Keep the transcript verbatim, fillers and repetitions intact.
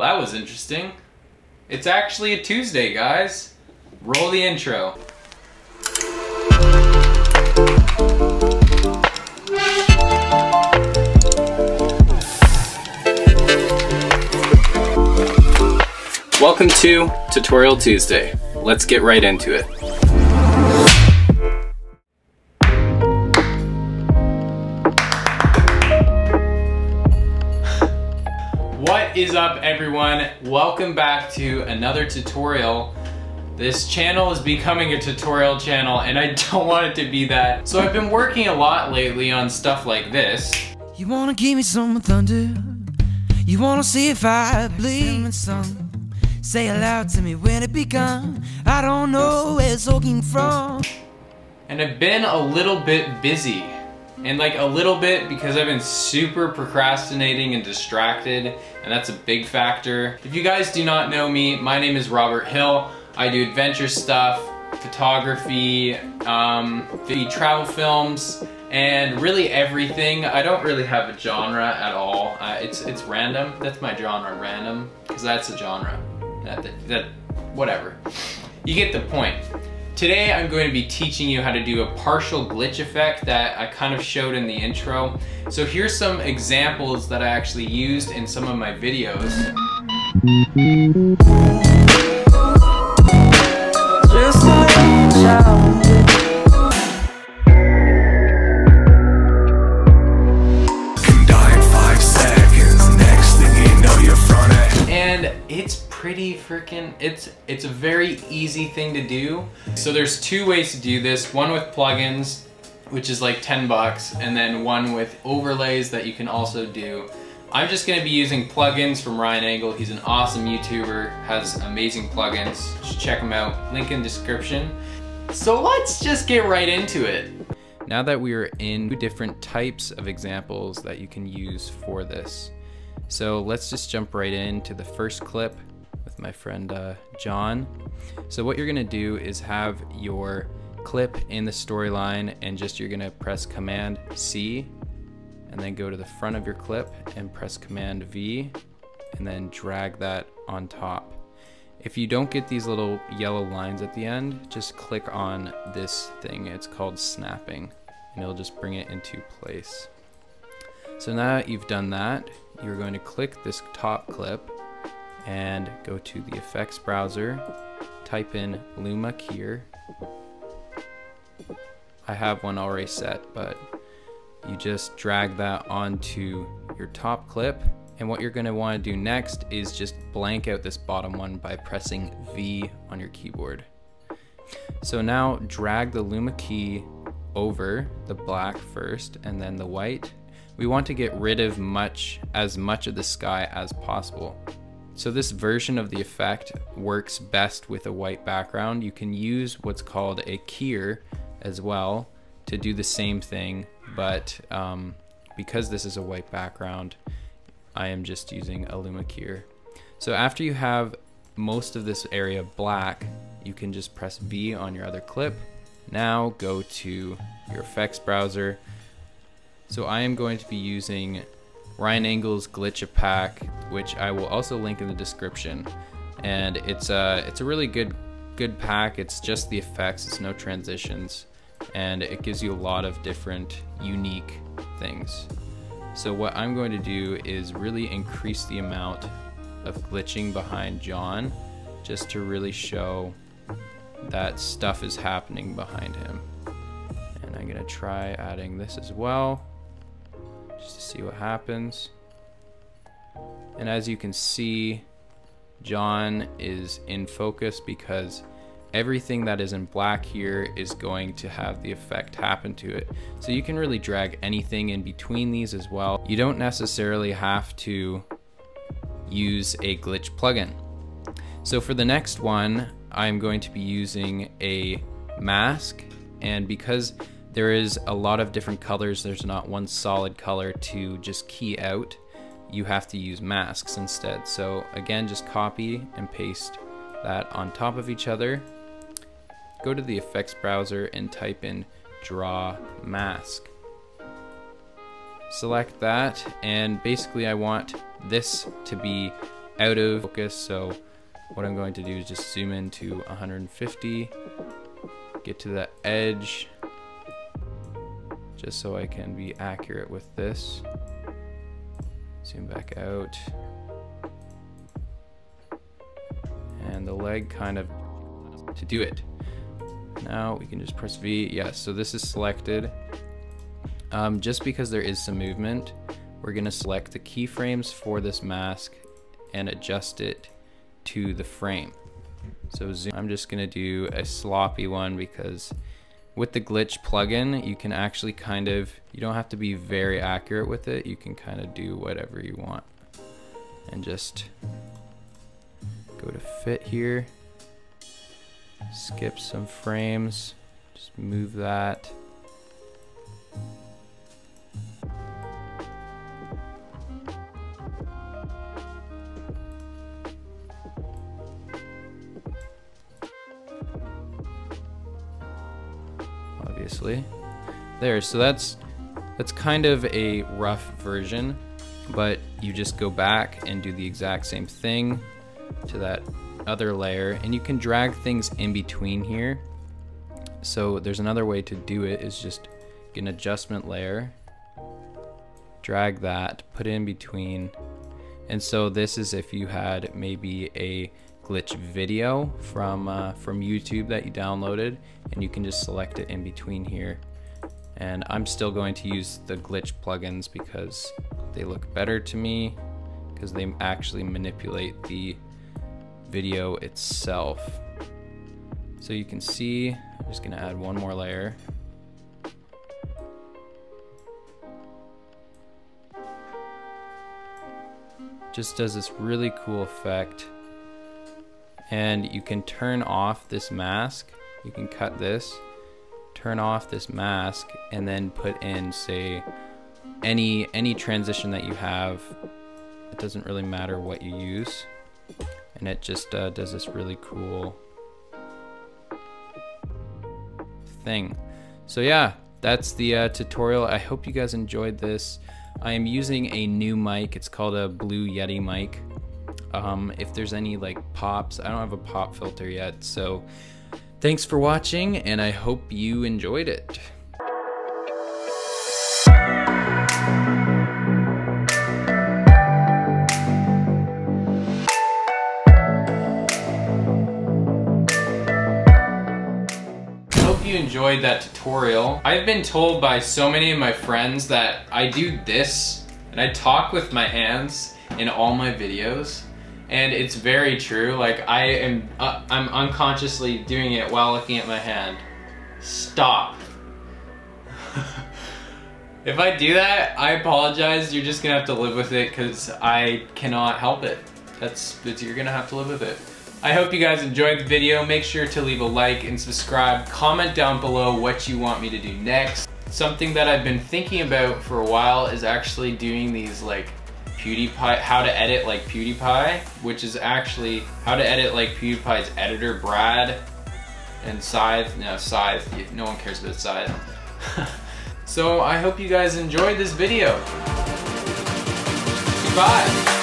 Well, that was interesting. It's actually a Tuesday, guys. Roll the intro. Welcome to Tutorial Tuesday. Let's get right into it. What is up, everyone? Welcome back to another tutorial. This channel is becoming a tutorial channel and I don't want it to be that. So I've been working a lot lately on stuff like this. You wanna give me some thunder? You wanna see if I bleed? Say aloud to me when it begun. I don't know where it's looking from. And I've been a little bit busy. And like a little bit because I've been super procrastinating and distracted, and that's a big factor. If you guys do not know me, my name is Robert Hill. I do adventure stuff, photography, um, travel films, and really everything. I don't really have a genre at all. Uh, it's, it's random. That's my genre, random, because that's a genre. That, that, that, whatever. You get the point. Today I'm going to be teaching you how to do a partial glitch effect that I kind of showed in the intro. So here's some examples that I actually used in some of my videos. Just like pretty freaking, it's it's a very easy thing to do. So there's two ways to do this, one with plugins, which is like ten bucks, and then one with overlays that you can also do. I'm just gonna be using plugins from Ryan Engel. He's an awesome YouTuber, has amazing plugins. Just check him out, link in description. So let's just get right into it. Now that we are in different types of examples that you can use for this. So let's just jump right into the first clip with my friend uh, John. So what you're gonna do is have your clip in the storyline, and just you're gonna press Command C and then go to the front of your clip and press Command V and then drag that on top. If you don't get these little yellow lines at the end, just click on this thing. It's called snapping, and it'll just bring it into place. So now that you've done that, you're going to click this top clip and go to the effects browser, type in Lumakeer. I have one already set, but you just drag that onto your top clip. And what you're gonna wanna do next is just blank out this bottom one by pressing V on your keyboard. So now drag the Lumakey over the black first and then the white. We want to get rid of much, as much of the sky as possible. So this version of the effect works best with a white background. You can use what's called a keyer as well to do the same thing, but um, because this is a white background, I am just using a Lumakeer. So after you have most of this area black, you can just press V on your other clip. Now go to your effects browser. So I am going to be using Ryan Angle's Glitch-A-Pack, which I will also link in the description. And it's a, it's a really good, good pack. It's just the effects, it's no transitions, and it gives you a lot of different unique things. So what I'm going to do is really increase the amount of glitching behind John, just to really show that stuff is happening behind him. And I'm gonna try adding this as well, just to see what happens. And as you can see, John is in focus because everything that is in black here is going to have the effect happen to it. So you can really drag anything in between these as well. You don't necessarily have to use a glitch plugin. So for the next one, I'm going to be using a mask, and because there is a lot of different colors, there's not one solid color to just key out. You have to use masks instead. So again, just copy and paste that on top of each other. Go to the effects browser and type in draw mask. Select that, and basically I want this to be out of focus. So what I'm going to do is just zoom in to one hundred fifty, get to the edge, just so I can be accurate with this. Zoom back out. And the leg kind of to do it. Now we can just press V. Yes, yeah, so this is selected. Um, just because there is some movement, we're gonna select the keyframes for this mask and adjust it to the frame. So zoom, I'm just gonna do a sloppy one because with the glitch plugin, you can actually kind of, you don't have to be very accurate with it. You can kind of do whatever you want. And just go to fit here, skip some frames, just move that. Obviously. There, so that's that's kind of a rough version, but you just go back and do the exact same thing to that other layer, and you can drag things in between here. So there's another way to do it, is just get an adjustment layer, drag that, put it in between. And so this is if you had maybe a glitch video from uh, from YouTube that you downloaded, and you can just select it in between here. And I'm still going to use the glitch plugins because they look better to me, because they actually manipulate the video itself. So you can see, I'm just gonna add one more layer. Just does this really cool effect. And you can turn off this mask. You can cut this, turn off this mask, and then put in, say, any any transition that you have. It doesn't really matter what you use. And it just uh, does this really cool thing. So yeah, that's the uh, tutorial. I hope you guys enjoyed this. I am using a new mic. It's called a Blue Yeti mic. Um, if there's any like pops, I don't have a pop filter yet. So thanks for watching, and I hope you enjoyed it. You enjoyed that tutorial. I've been told by so many of my friends that I do this and I talk with my hands in all my videos, and it's very true. Like I am uh, I'm unconsciously doing it while looking at my hand. Stop. If I do that, I apologize. You're just gonna have to live with it because I cannot help it. That's, that's you're gonna have to live with it. I hope you guys enjoyed the video. Make sure to leave a like and subscribe. Comment down below what you want me to do next. Something that I've been thinking about for a while is actually doing these like PewDiePie, how to edit like PewDiePie, which is actually how to edit like PewDiePie's editor, Brad, and Scythe. No, Scythe, no one cares about Scythe. So I hope you guys enjoyed this video. Goodbye.